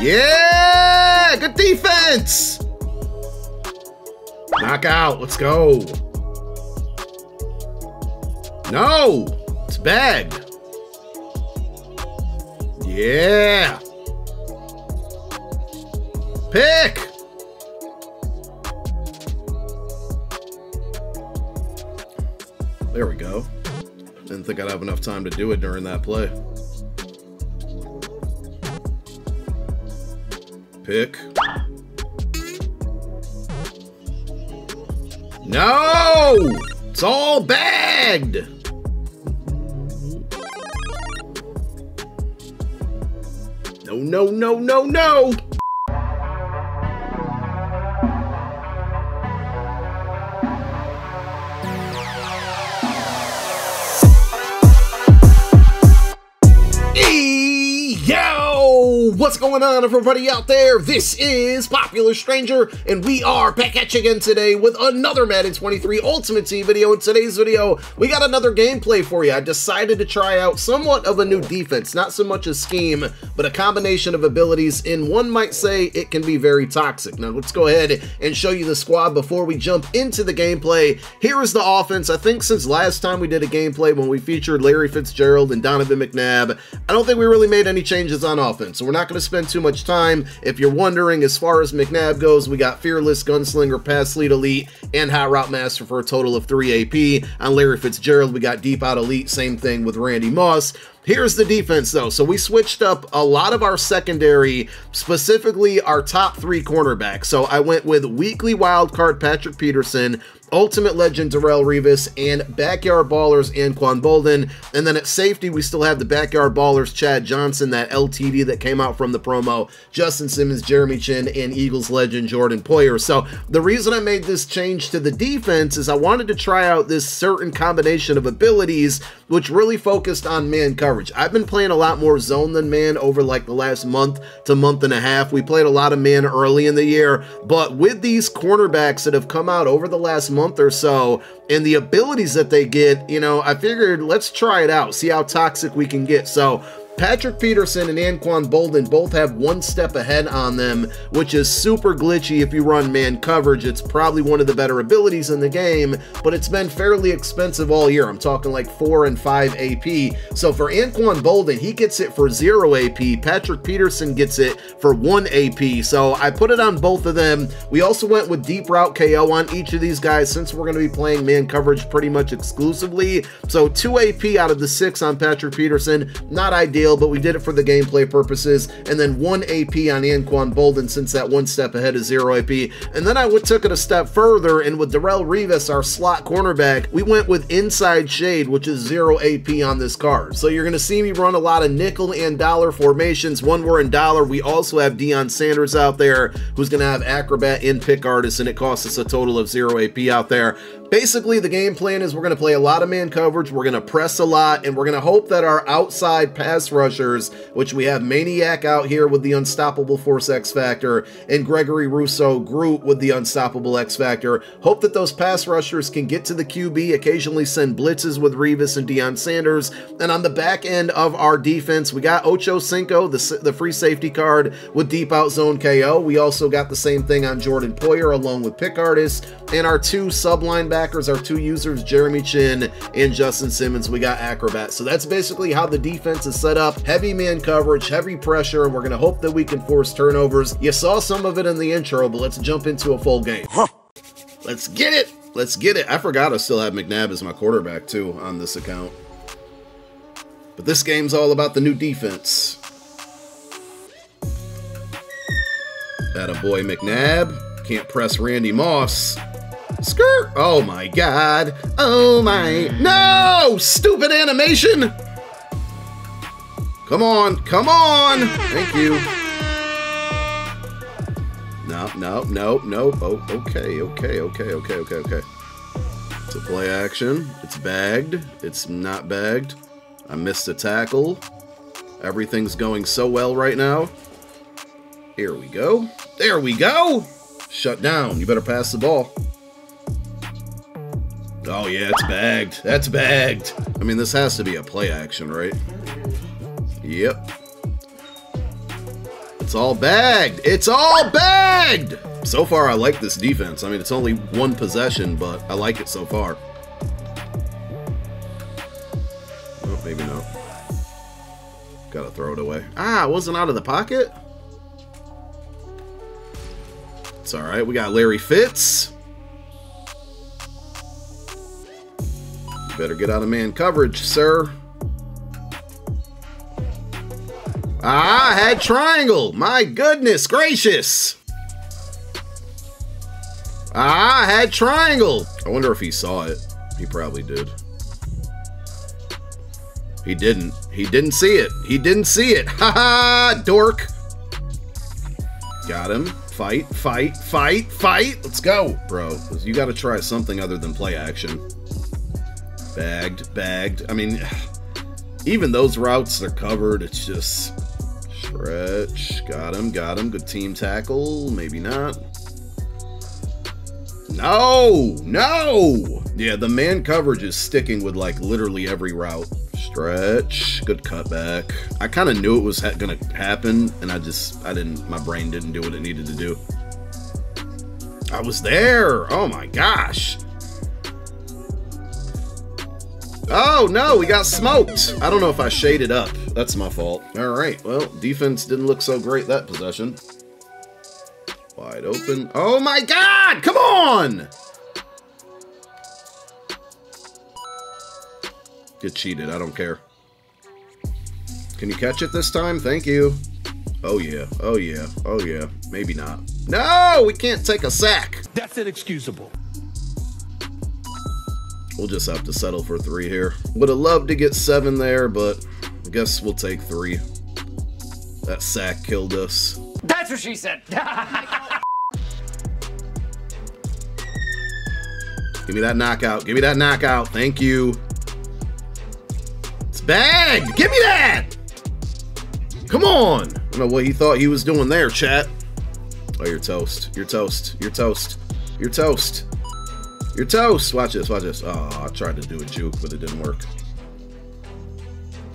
Yeah, good defense. Knockout, let's go. No, it's bagged. Yeah. Pick. There we go. Didn't think I'd have enough time to do it during that play. Pick. No! It's all bagged! No, no, no, no, no! What's going on, everybody out there? This is Popular Stranger, and we are back at you again today with another Madden 23 Ultimate Team video. In today's video, we got another gameplay for you. I decided to try out somewhat of a new defense, not so much a scheme, but a combination of abilities, and one might say it can be very toxic. Now, let's go ahead and show you the squad before we jump into the gameplay. Here is the offense. I think since last time we did a gameplay when we featured Larry Fitzgerald and Donovan McNabb, I don't think we really made any changes on offense, so we're not going to spend too much time. If you're wondering, as far as McNabb goes, we got Fearless, Gunslinger, Pass Lead Elite, and High Route Master for a total of 3 AP. On Larry Fitzgerald, we got Deep Out Elite, same thing with Randy Moss. Here's the defense, though. So we switched up a lot of our secondary, specifically our top 3 cornerbacks. So I went with weekly wildcard Patrick Peterson, ultimate legend Darrelle Revis, and backyard ballers Anquan Boldin. And then at safety, we still have the backyard ballers Chad Johnson, that LTD that came out from the promo, Justin Simmons, Jeremy Chin, and Eagles legend Jordan Poyer. So the reason I made this change to the defense is I wanted to try out this certain combination of abilities, which really focused on man coverage. I've been playing a lot more zone than man over like the last month to month and a half. We played a lot of man early in the year, but with these cornerbacks that have come out over the last month or so and the abilities that they get, you know, I figured let's try it out, see how toxic we can get. So Patrick Peterson and Anquan Boldin both have one step ahead on them, which is super glitchy if you run man coverage. It's probably one of the better abilities in the game, but it's been fairly expensive all year. I'm talking like 4 and 5 AP. So for Anquan Boldin, he gets it for 0 AP. Patrick Peterson gets it for 1 AP. So I put it on both of them. We also went with deep route KO on each of these guys since we're going to be playing man coverage pretty much exclusively. So 2 AP out of the 6 on Patrick Peterson. Not ideal, but we did it for the gameplay purposes. And then 1 AP on Anquan Boldin since that one step ahead is 0 AP. And then I took it a step further, and with Darrelle Revis, our slot cornerback, we went with inside shade, which is 0 AP on this card. So you're going to see me run a lot of nickel and dollar formations. When we're in dollar, we also have Deion Sanders out there, who's going to have acrobat and pick artist, and it costs us a total of 0 AP out there. Basically, the game plan is we're going to play a lot of man coverage, we're going to press a lot, and we're going to hope that our outside pass rushers, which we have Maniac out here with the Unstoppable Force X Factor, and Gregory Russo, Groot, with the Unstoppable X Factor, hope that those pass rushers can get to the QB, occasionally send blitzes with Revis and Deion Sanders. And on the back end of our defense, we got Ocho Cinco, the free safety card with Deep Out Zone KO. We also got the same thing on Jordan Poyer along with pick artist, and our 2 sub-linebackers, our 2 users, Jeremy Chin and Justin Simmons, we got acrobat. So that's basically how the defense is set up. Heavy man coverage, heavy pressure, and we're going to hope that we can force turnovers. You saw some of it in the intro, but let's jump into a full game. Huh. Let's get it. Let's get it. I forgot I still have McNabb as my quarterback, too, on this account. But this game's all about the new defense. Attaboy McNabb. Can't press Randy Moss. Skirt! Oh my god! Oh my... No! Stupid animation! Come on! Come on! Thank you. No, no, no, no. Oh, okay, okay, okay, okay, okay, okay. It's a play action. It's bagged. It's not bagged. I missed a tackle. Everything's going so well right now. Here we go. There we go! Shut down. You better pass the ball. Oh yeah, it's bagged. That's bagged. I mean, this has to be a play action, right? Yep. It's all bagged. It's all bagged! So far, I like this defense. I mean, it's only one possession, but I like it so far. Oh, maybe not. Gotta throw it away. Ah, I wasn't out of the pocket? It's all right. We got Larry Fitz. You better get out of man coverage, sir. Ah, I had triangle. My goodness gracious. Ah, I had triangle. I wonder if he saw it. He probably did. He didn't. He didn't see it. He didn't see it. Ha ha, dork. Got him. Fight, fight, fight, fight. Let's go, bro. You got to try something other than play action. Bagged, bagged. I mean, even those routes are covered. It's just stretch. Got him, got him. Good team tackle. Maybe not. No, no. Yeah, the man coverage is sticking with like literally every route. Stretch. Good cutback. I kind of knew it was gonna happen, and I didn't. My brain didn't do what it needed to do. I was there. Oh my gosh. Oh no, we got smoked. I don't know if I shaded up. That's my fault. All right. Well, defense didn't look so great that possession. Wide open. Oh my God! Come on! Get cheated. I don't care. Can you catch it this time? Thank you. Oh yeah. Oh yeah. Oh yeah. Maybe not. No! We can't take a sack. That's inexcusable. We'll just have to settle for 3 here. Would have loved to get 7 there, but I guess we'll take 3. That sack killed us. That's what she said. Give me that knockout. Give me that knockout. Thank you. It's bagged. Give me that. Come on. I don't know what he thought he was doing there, chat. Oh, you're toast. You're toast. You're toast. You're toast. You're toast. Watch this. Watch this. Oh, I tried to do a juke, but it didn't work.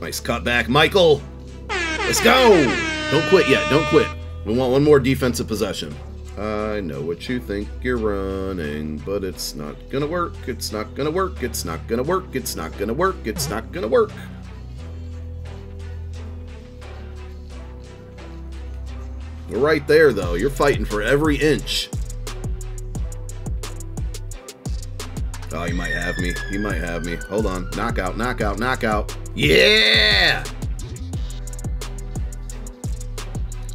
Nice cutback, Michael. Let's go. Don't quit yet. Don't quit. We want one more defensive possession. I know what you think you're running, but it's not gonna work. It's not gonna work. It's not gonna work. It's not gonna work. It's not gonna work. You're right there, though. You're fighting for every inch. Oh, you might have me. You might have me. Hold on. Knockout, knockout, knockout. Yeah!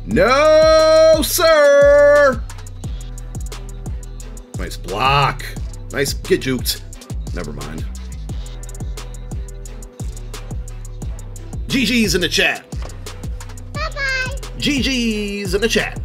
No, sir! Nice block. Nice. Get juked. Never mind. GG's in the chat. Bye-bye. GG's in the chat.